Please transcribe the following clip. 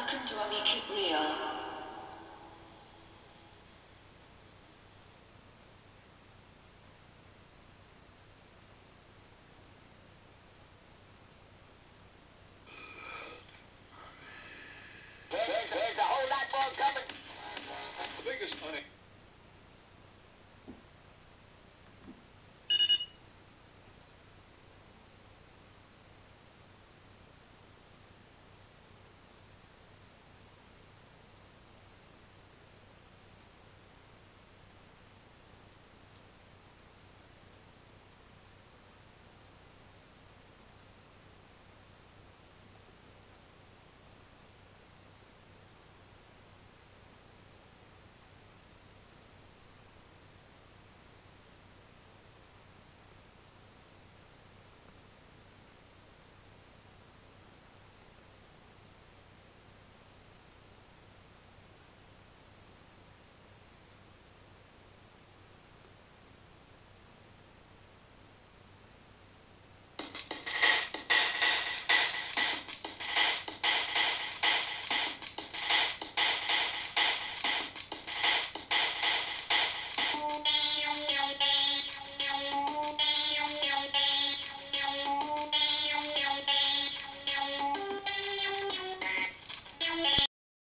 Welcome to Amik Real.